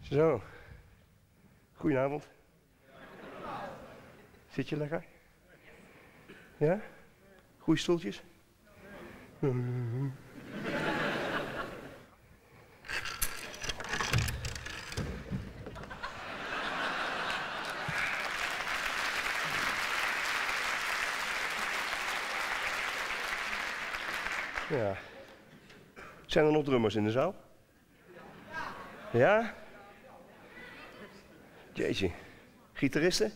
Zo. Goedenavond. Zit je lekker? Ja? Goeie stoeltjes? Ja. Zijn er nog drummers in de zaal? Ja? Jeetje. Gitaristen?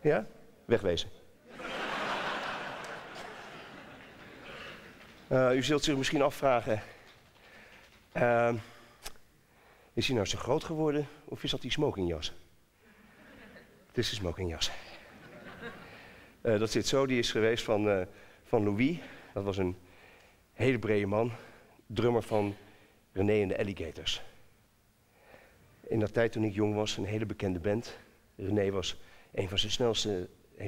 Ja? Wegwezen. U zult zich misschien afvragen, is hij nou zo groot geworden of is dat die smokingjas? Het is de smokingjas. Dat zit zo, die is geweest van Louis. Dat was een hele brede man, drummer van René en de Alligators. In dat tijd toen ik jong was, een hele bekende band. René was een van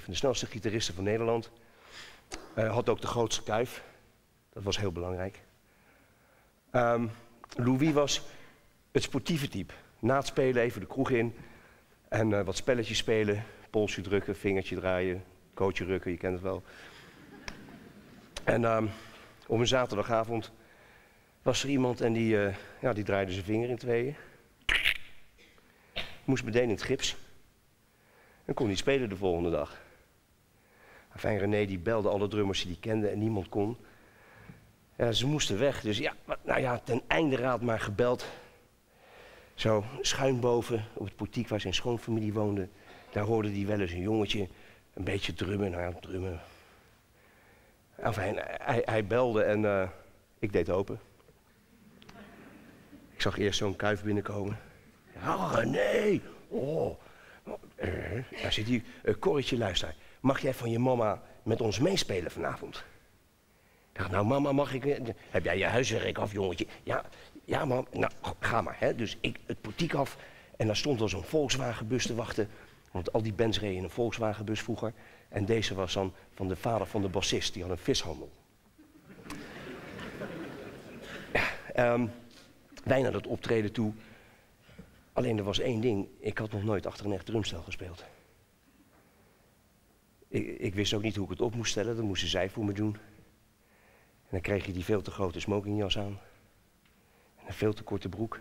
de snelste gitaristen van Nederland. Had ook de grootste kuif. Dat was heel belangrijk. Louis was het sportieve type. Na het spelen even de kroeg in en wat spelletjes spelen. Polsje drukken, vingertje draaien, kootje rukken, je kent het wel. En op een zaterdagavond was er iemand en die draaide zijn vinger in tweeën. Moest meteen in het gips. En kon niet spelen de volgende dag. Enfin, René die belde alle drummers die hij kende en niemand kon. Ja, ze moesten weg, dus ja, nou ja, ten einde raad maar gebeld. Zo, schuin boven, op het portiek waar zijn schoonfamilie woonde, daar hoorde hij wel eens een jongetje een beetje drummen. Nou ja, drummen. Enfin, hij belde en ik deed open. Ik zag eerst zo'n kuif binnenkomen. Oh, René! Oh. Daar zit hij. Corretje, luister. Mag jij van je mama met ons meespelen vanavond? Ik dacht, nou mama, mag ik... Heb jij je huiswerk af, jongetje? Ja, ja mam. Nou, ga maar. Hè. Dus ik het portiek af. En daar stond al zo'n Volkswagenbus te wachten. Want al die bands reden in een Volkswagenbus vroeger. En deze was dan van de vader van de bassist. Die had een vishandel. Ja, wij naar dat optreden toe. Alleen er was één ding, ik had nog nooit achter een echt drumstel gespeeld. Ik wist ook niet hoe ik het op moest stellen, dat moesten zij voor me doen. En dan kreeg je die veel te grote smokingjas aan. En een veel te korte broek.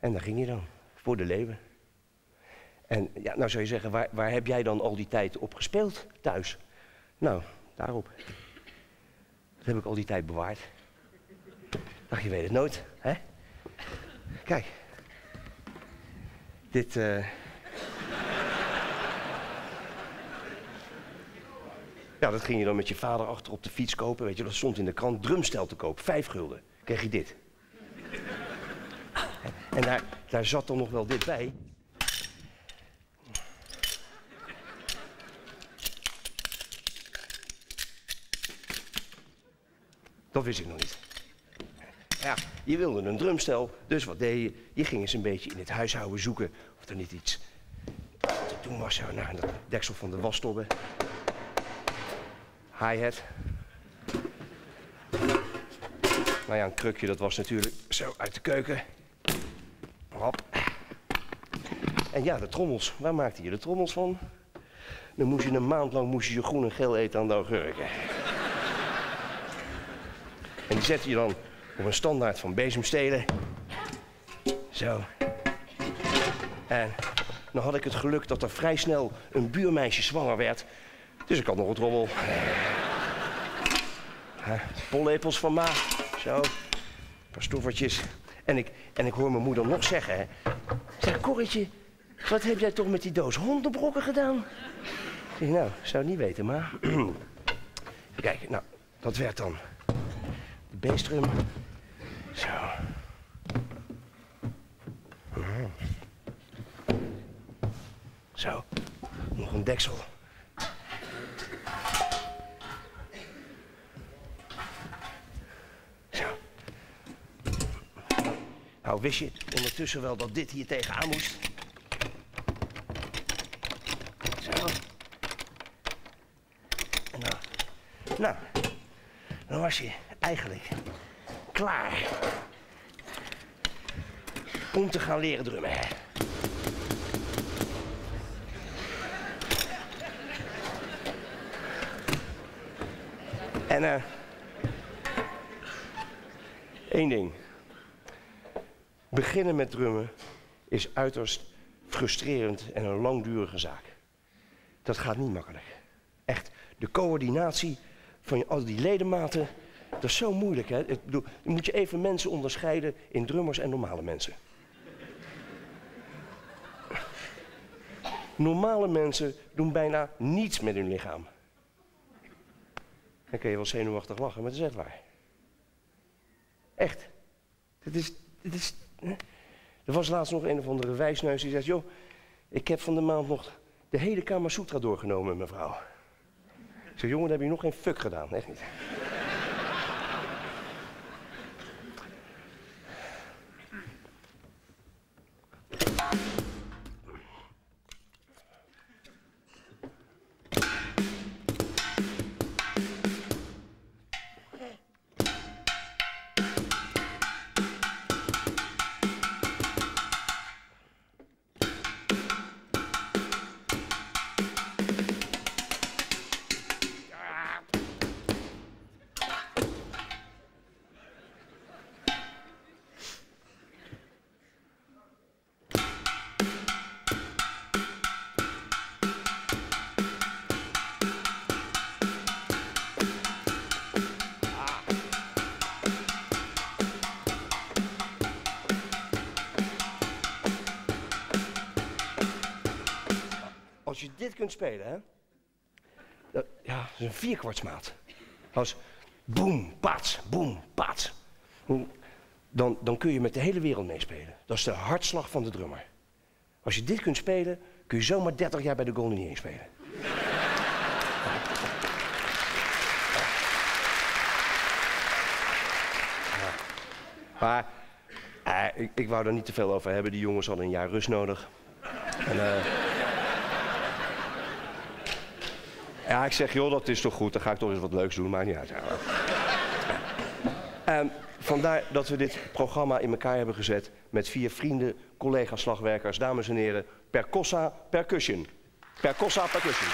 En daar ging je dan, voor de leeuwen. En ja, nou zou je zeggen, waar heb jij dan al die tijd op gespeeld thuis? Nou, daarop. Dat heb ik al die tijd bewaard. Dacht, je weet het nooit, hè? Kijk. Dit, ja, dat ging je dan met je vader achter op de fiets kopen. Weet je, dat stond in de krant, drumstel te koop, 5 gulden. Kreeg je dit. En daar zat dan nog wel dit bij. Dat wist ik nog niet. Ja, je wilde een drumstel, dus wat deed je? Je ging eens een beetje in het huishouden zoeken of er niet iets te doen was. Nou, naar het deksel van de wasstobben. Hi-hat. Nou ja, een krukje, dat was natuurlijk zo uit de keuken. Hop. En ja, de trommels. Waar maakte je de trommels van? Dan moest je een maand lang je groen en geel eten aan de augurken. En die zette je dan op een standaard van bezemstelen. Zo. En dan had ik het geluk dat er vrij snel een buurmeisje zwanger werd. Dus ik had nog een trommel. Pollepels van ma. Zo. Een paar stoffertjes. En ik hoor mijn moeder nog zeggen. Hè. Zeg, Corretje, wat heb jij toch met die doos hondenbrokken gedaan? Ik zeg, nou, zou niet weten, maar... Even kijken, nou, dat werd dan de bassdrum. Zo. Zo. Nog een deksel. Zo. Nou, wist je ondertussen wel dat dit hier tegenaan moest? Zo. En nou, Nou, dan was je eigenlijk klaar om te gaan leren drummen. En één ding. Beginnen met drummen is uiterst frustrerend en een langdurige zaak. Dat gaat niet makkelijk. Echt, de coördinatie van al die ledematen, dat is zo moeilijk. Hè? Dan moet je even mensen onderscheiden in drummers en normale mensen. Normale mensen doen bijna niets met hun lichaam. Dan kun je wel zenuwachtig lachen, maar dat is echt waar. Echt. Dit is, er was laatst nog een of andere wijsneus die zei, joh, ik heb van de maand nog de hele Kama Sutra doorgenomen, mevrouw. Ik zei, jongen, daar heb je nog geen fuck gedaan, echt niet. Als je dit kunt spelen, hè? Dat, ja, dat is een vierkwartsmaat. Als boem, paats, boem, paats. Dan kun je met de hele wereld meespelen. Dat is de hartslag van de drummer. Als je dit kunt spelen, kun je zomaar 30 jaar bij de Golden Earring spelen. Ja. Maar ik wou daar niet te veel over hebben. Die jongens hadden een jaar rust nodig. En, ja, ik zeg, joh, dat is toch goed, dan ga ik toch eens wat leuks doen, maakt niet uit. Ja. Vandaar dat we dit programma in elkaar hebben gezet met 4 vrienden, collega's, slagwerkers, dames en heren, Percossa Percussion. Percossa Percussion.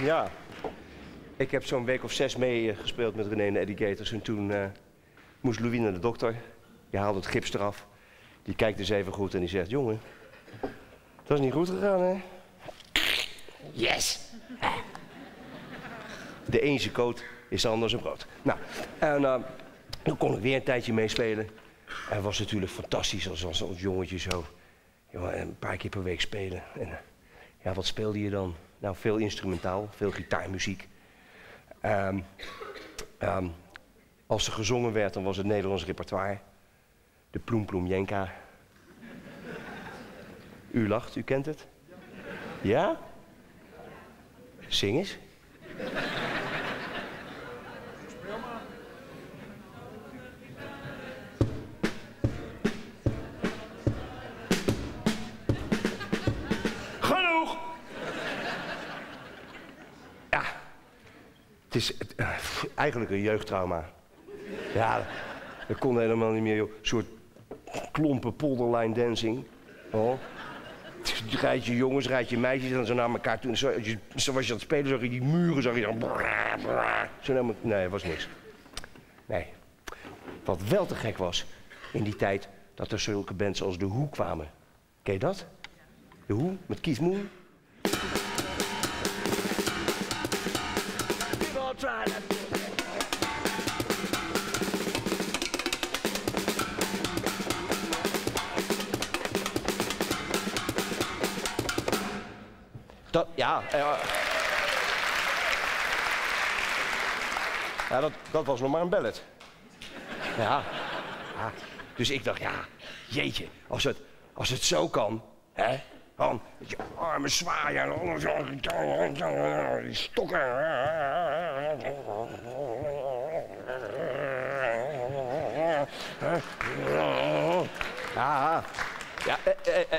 Ja, ik heb zo'n week of 6 meegespeeld met René en de Educators. En toen moest Louis naar de dokter. Die haalde het gips eraf. Die kijkt eens even goed en die zegt, jongen, dat is niet goed gegaan, hè? Yes! De een zijn koot is de ander zijn brood. Nou, en toen kon ik weer een tijdje meespelen. En het was natuurlijk fantastisch als ons jongetje zo. Jongen, een paar keer per week spelen. En, ja, wat speelde je dan? Nou, veel instrumentaal, veel gitaarmuziek. Als er gezongen werd, dan was het Nederlands repertoire. De Ploem Ploem Jenka. U lacht, u kent het? Ja? Zing eens. Genoeg! Ja, het is eigenlijk een jeugdtrauma. Ja, dat kon helemaal niet meer, joh. Een soort klompen polderline dancing. Oh. Rijtje jongens, rijtje meisjes en zo naar elkaar toe. En zo was je aan het spelen, zag je die muren, zag je dan. Zo naar nee, het was niks. Nee. Wat wel te gek was in die tijd, dat er zulke bands als The Who kwamen. Ken je dat? The Who met Keith Moon. Ja, dat was nog maar een ballet. Ja. Ja. Dus ik dacht, ja, jeetje, als het zo kan, hè, dan je armen zwaaien en alles, die stokken. Ja, ja,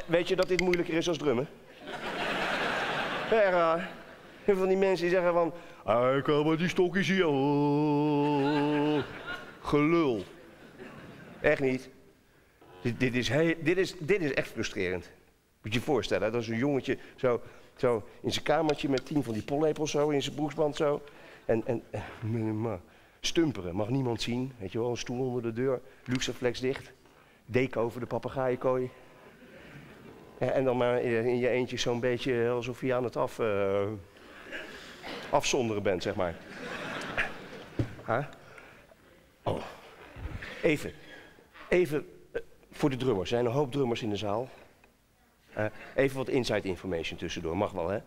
weet je dat dit moeilijker is dan drummen? Heel raar. Heel van die mensen die zeggen van... Ik kan maar die stokjes hier... Oh. Gelul. Echt niet. Dit is echt frustrerend. Moet je je voorstellen, hè? Dat is een jongetje zo in zijn kamertje met 10 van die pollepels zo, in zijn broeksband zo. En stumperen, mag niemand zien. Weet je wel, een stoel onder de deur, Luxaflex dicht. Deken over de papegaaienkooi. En dan maar in je eentje zo'n beetje alsof je aan het afzonderen bent, zeg maar. Huh? Oh. Even voor de drummers. Er zijn een hoop drummers in de zaal. Even wat inside information tussendoor. Mag wel, hè?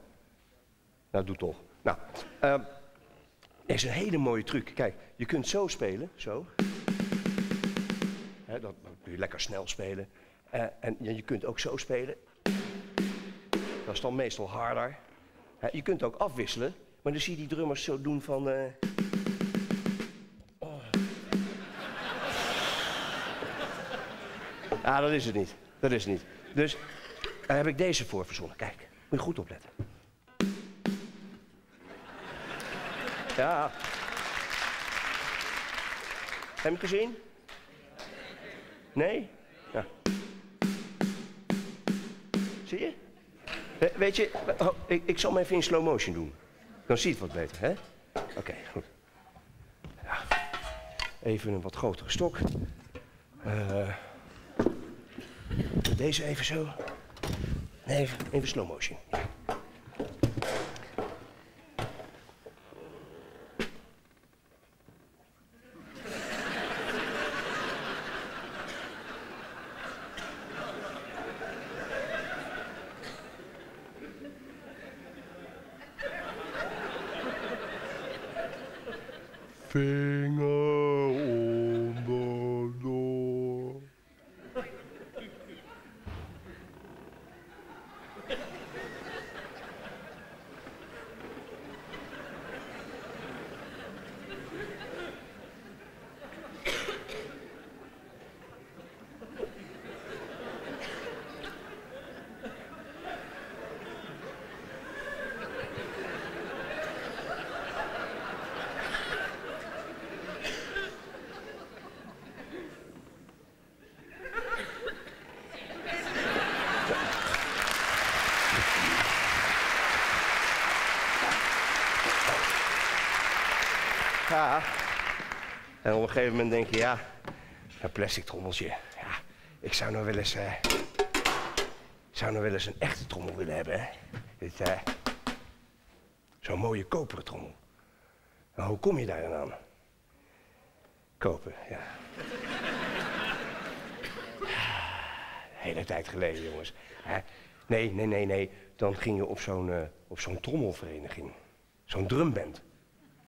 Nou, doe toch. Nou, er is een hele mooie truc. Kijk, je kunt zo spelen, zo. Dat kun je lekker snel spelen. En je kunt ook zo spelen. Dat is dan meestal harder. Je kunt ook afwisselen, maar dan zie je die drummers zo doen van... Oh. Ah, dat is het niet. Dat is het niet. Dus daar heb ik deze voor verzonnen. Kijk, moet je goed opletten. Ja. Heb je hem gezien? Nee? Ja. Zie je? Weet je, ik zal hem even in slow motion doen. Dan zie je het wat beter, hè? Oké, goed. Ja. Even een wat grotere stok. Deze even zo. Nee, even slow motion. Ja. Vinger onderdoor. ja. En op een gegeven moment denk je, ja, een plastic trommeltje. Ja, ik zou nou wel eens, een echte trommel willen hebben. Hè? Zo'n mooie koperen trommel. Nou, hoe kom je daar aan? Kopen, ja. Hele tijd geleden, jongens. Nee, nee, nee, nee. Dan ging je op zo'n trommelvereniging. Zo'n drumband.